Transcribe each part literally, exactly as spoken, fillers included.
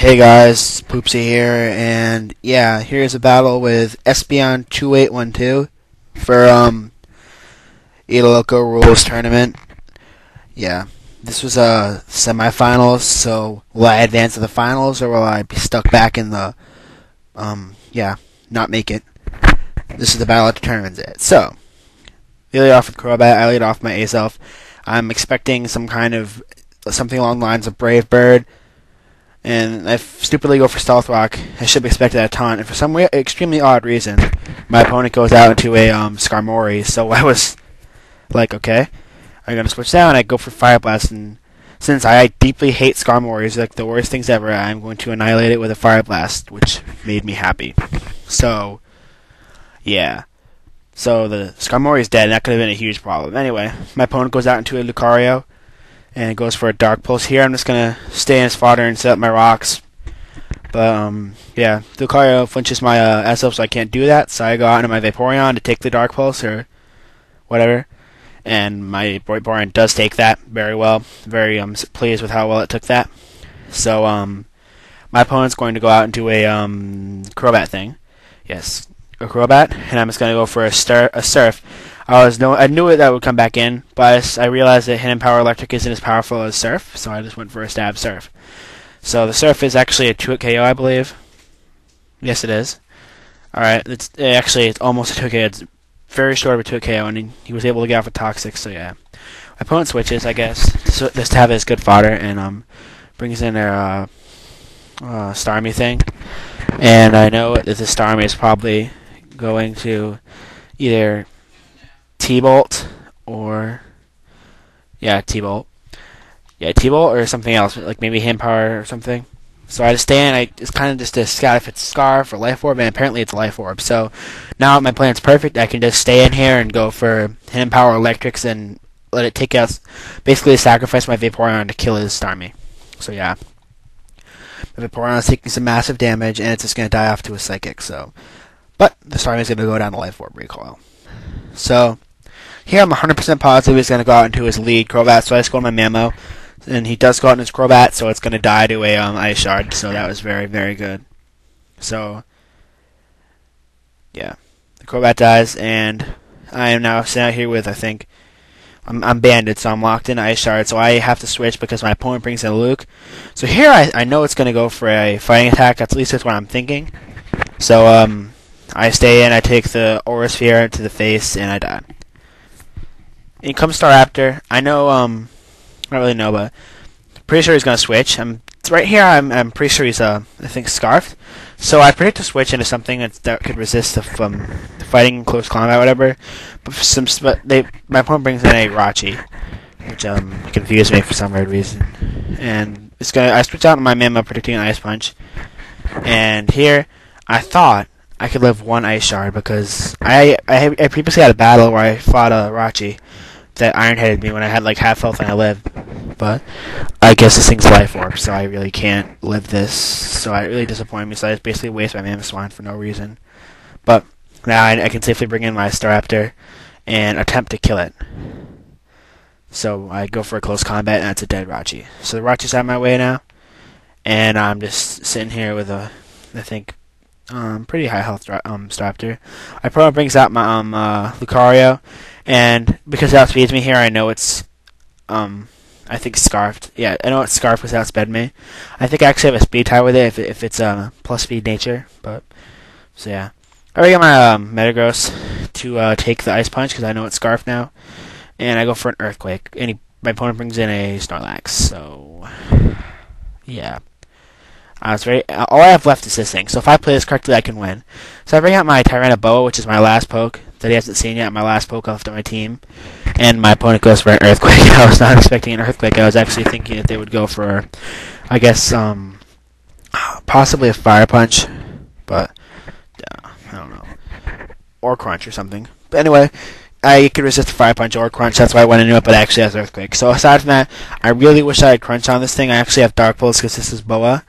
Hey guys, Poopsie here, and yeah, here's a battle with Espeon two eight one two for um, etalocohc Rules Tournament. Yeah, this was a uh, semifinals, so will I advance to the finals, or will I be stuck back in the, um, yeah, not make it? This is the battle that determines it. So, we lead off with Crobat, I lead off my Azelf. I'm expecting some kind of, something along the lines of Brave Bird, and I stupidly go for Stealth Rock. I should have expected a taunt, and for some extremely odd reason, my opponent goes out into a um, Skarmory, so I was like, okay, I'm going to switch down, I go for Fire Blast, and since I deeply hate Skarmories, like the worst things ever, I'm going to annihilate it with a Fire Blast, which made me happy. So, yeah. So the Skarmory is dead, and that could have been a huge problem. Anyway, my opponent goes out into a Lucario, and it goes for a Dark Pulse here. I'm just going to stay in his fodder and set up my rocks. But, um, yeah. Lucario flinches my uh, S F, so I can't do that. So I go out into my Vaporeon to take the Dark Pulse or whatever. And my Vaporeon does take that very well. Very um, pleased with how well it took that. So, um, my opponent's going to go out and do a um, Crobat thing. Yes, a Crobat. And I'm just going to go for a, stir a Surf. I was no, I knew it that would come back in, but I, I realized that Hidden Power Electric isn't as powerful as Surf, so I just went for a stab Surf. So the Surf is actually a two hit K O, I believe. Yes, it is. All right, it's it actually it's almost a two K O. It's very short of a two hit K O, and he, he was able to get off with Toxic. So yeah, my opponent switches, I guess, so just to have his good fodder, and um, brings in their uh, uh, Starmie thing, and I know that the Starmie is probably going to either T-bolt or yeah T-bolt yeah T-bolt or something else, like maybe hand power or something. So I just stay in, I it's kind of just to scout if it's Scarf or Life Orb, and apparently it's Life Orb. So now my plan's perfect. I can just stay in here and go for Hidden Power Electrics and let it take out, basically sacrifice my Vaporeon to kill his Starmie. So yeah, my Vaporeon is taking some massive damage, and it's just going to die off to a psychic. So, but the Starmie is going to go down to Life Orb recoil. So here I'm one hundred percent positive he's going to go out into his lead Crobat, so I just go to my MAMO, and he does go out into his Crobat, so it's going to die to a um, Ice Shard, so that was very, very good. So, yeah, the Crobat dies, and I am now sitting out here with, I think, I'm, I'm banded, so I'm locked in Ice Shard, so I have to switch because my opponent brings in Luke. So here I, I know it's going to go for a fighting attack, that's at least that's what I'm thinking. So, um, I stay in, I take the Aura Sphere to the face, and I die. In comes Staraptor. I know, um, I don't really know, but I'm pretty sure he's going to switch. I'm, right here, I'm, I'm pretty sure he's, uh, I think, Scarfed. So I predict to switch into something that's, that could resist the, um, the fighting, close combat, whatever. But for some, but they, my opponent brings in a Rachi, which, um, confused me for some weird reason. And it's gonna, I switch out to my MAMO predicting an Ice Punch. And here, I thought I could live one Ice Shard because I, I, I previously had a battle where I fought a Rachi that Iron Headed me when I had like half health and I lived. But I guess this thing's Life Orb, so I really can't live this. So it really disappointed me, so I just basically waste my Mamoswine for no reason. But now I, I can safely bring in my Staraptor and attempt to kill it. So I go for a close combat, and it's a dead Rachi. So the Rachi's out of my way now, and I'm just sitting here with a, I think, Um, pretty high health um, Staraptor. I probably brings out my um, uh, Lucario, and because it outspeeds me here, I know it's, um, I think Scarfed. Yeah, I know it's Scarfed because it outsped me. I think I actually have a speed tie with it if, if it's a uh, plus speed nature, but, so yeah. I already got my um, Metagross to uh, take the Ice Punch because I know it's Scarfed now, and I go for an Earthquake, and he, my opponent brings in a Snorlax, so, yeah. I was very, all I have left is this thing, so if I play this correctly, I can win. So I bring out my Tyranitar, which is my last poke, that he hasn't seen yet, my last poke left on my team, and my opponent goes for an Earthquake. I was not expecting an Earthquake, I was actually thinking that they would go for, I guess, um, possibly a Fire Punch, but, uh, I don't know, or Crunch or something. But anyway, I could resist a Fire Punch or Crunch, that's why I went into it, but it actually has Earthquake. So aside from that, I really wish I had Crunch on this thing. I actually have Dark Pulse because this is Boa.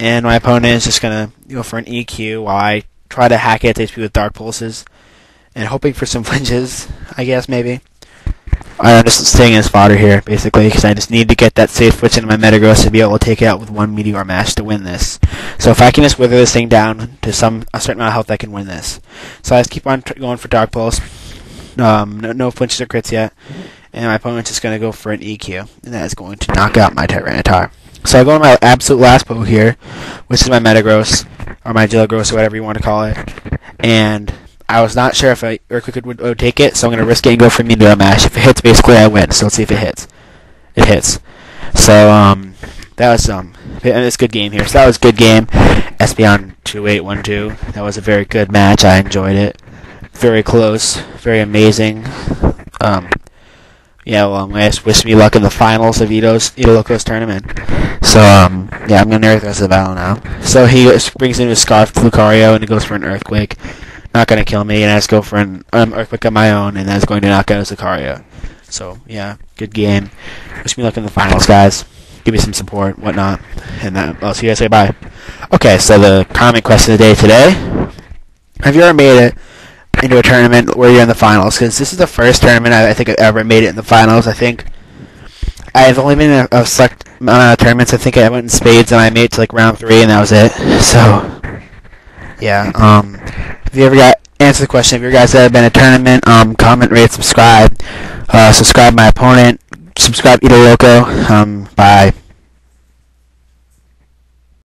And my opponent is just going to go for an E Q while I try to hack it at H P with Dark Pulses. And hoping for some flinches, I guess, maybe. I'm just staying in fodder here, basically, because I just need to get that safe switch into my Metagross to be able to take it out with one Meteor Mash to win this. So if I can just wither this thing down to some a certain amount of health, I can win this. So I just keep on tr going for Dark Pulse. Um, no, no flinches or crits yet. And my opponent's just going to go for an E Q. And that is going to knock out my Tyranitar. So I go to my absolute last poke here, which is my Metagross, or my Gilligross, or whatever you want to call it. And I was not sure if I Earthquake would, would take it, so I'm going to risk it and go for a Meteor Mash. If it hits, basically I win. So let's see if it hits. It hits. So um, that was um, it's a good game here. So that was a good game. Espeon two eight one two. That was a very good match. I enjoyed it. Very close. Very amazing. Um, yeah, well, um, I just wish me luck in the finals of Ito's Etalocohc tournament. So um, yeah, I'm going to narrate the rest of the battle now. So he brings in his Scarf Lucario, and he goes for an Earthquake. Not going to kill me, and I just go for an um, Earthquake on my own, and that's going to knock out Lucario. So, yeah, good game. Wish me luck in the finals, guys. Give me some support, whatnot, and that, I'll see you guys later. Bye. Okay, so the comment question of the day today. Have you ever made it into a tournament where you're in the finals? Because this is the first tournament I, I think I've ever made it in the finals. I think I've only been in a, a select amount of tournaments. I think I went in spades, and I made it to, like, round three, and that was it. So, yeah, um... if you ever got answer the question, if you guys have been a tournament, um, comment, rate, subscribe, uh, subscribe my opponent, subscribe Etaloco, um, bye.